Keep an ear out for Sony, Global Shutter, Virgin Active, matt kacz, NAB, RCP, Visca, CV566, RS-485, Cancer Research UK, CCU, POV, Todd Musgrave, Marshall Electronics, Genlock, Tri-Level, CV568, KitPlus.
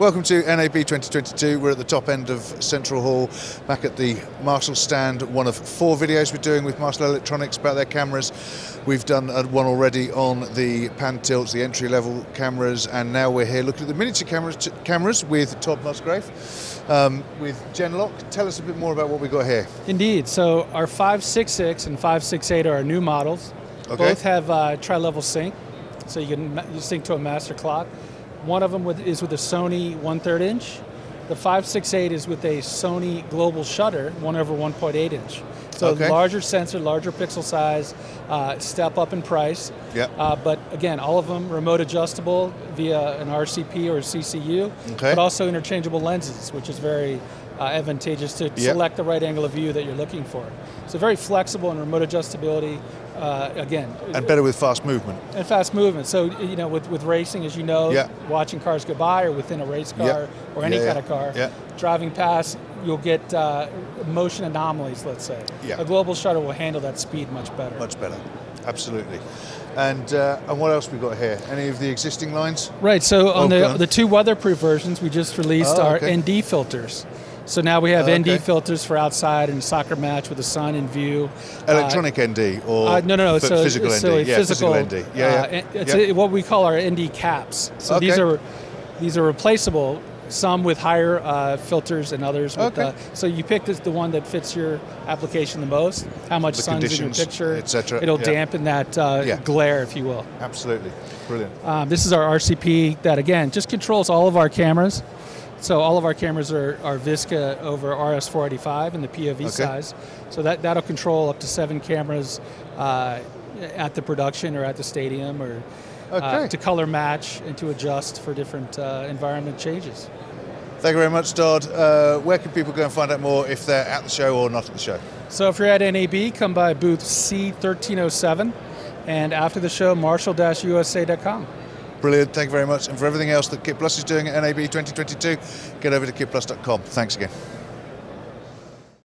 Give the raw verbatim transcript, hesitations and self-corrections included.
Welcome to N A B twenty twenty-two. We're at the top end of Central Hall, back at the Marshall stand, one of four videos we're doing with Marshall Electronics about their cameras. We've done one already on the pan tilts, the entry level cameras, and now we're here looking at the miniature cameras, cameras with Todd Musgrave, um, with Genlock. Tell us a bit more about what we've got here. Indeed, so our five six six and five six eight are our new models. Okay. Both have uh, tri-level sync, so you can sync to a master clock. One of them with, is with a Sony one third inch. The five six eight is with a Sony global shutter, one over one point eight inch. So okay. Larger sensor, larger pixel size, uh, step up in price. Yep. Uh, but again, all of them remote adjustable via an R C P or a C C U, okay. But also interchangeable lenses, which is very uh, advantageous to yep. select the right angle of view that you're looking for. So very flexible and remote adjustability. Uh, again. And better with fast movement. And fast movement. So, you know, with, with racing, as you know, yeah. watching cars go by or within a race car yeah. or any yeah, kind yeah. of car, yeah. driving past, you'll get uh, motion anomalies, let's say. Yeah. A global shutter will handle that speed much better. Much better, absolutely. And uh, and what else we got here? Any of the existing lines? Right, so on oh, the, the two weatherproof versions, we just released oh, okay. our N D filters. So now we have oh, okay. N D filters for outside and soccer match with the sun in view. Electronic uh, N D or uh, no, no, no. So, physical N D? So yeah, physical, physical N D. Yeah, yeah. Uh, it's yeah. A, what we call our N D caps. So okay. these are these are replaceable, some with higher uh, filters and others. With, okay. uh, so you pick this, the one that fits your application the most, how much the sun's in your picture, et cetera. It'll yeah. dampen that uh, yeah. glare, if you will. Absolutely. Brilliant. Um, this is our R C P that, again, just controls all of our cameras. So all of our cameras are, are Visca over R S four eighty-five in the P O V okay. size. So that, that'll control up to seven cameras uh, at the production or at the stadium or okay. uh, to color match and to adjust for different uh, environment changes. Thank you very much, Todd. Uh, where can people go and find out more if they're at the show or not at the show? So if you're at N A B, come by booth C thirteen oh seven and after the show, marshall dash U S A dot com. Brilliant, thank you very much. And for everything else that KitPlus is doing at N A B twenty twenty-two, get over to kitplus dot com. Thanks again.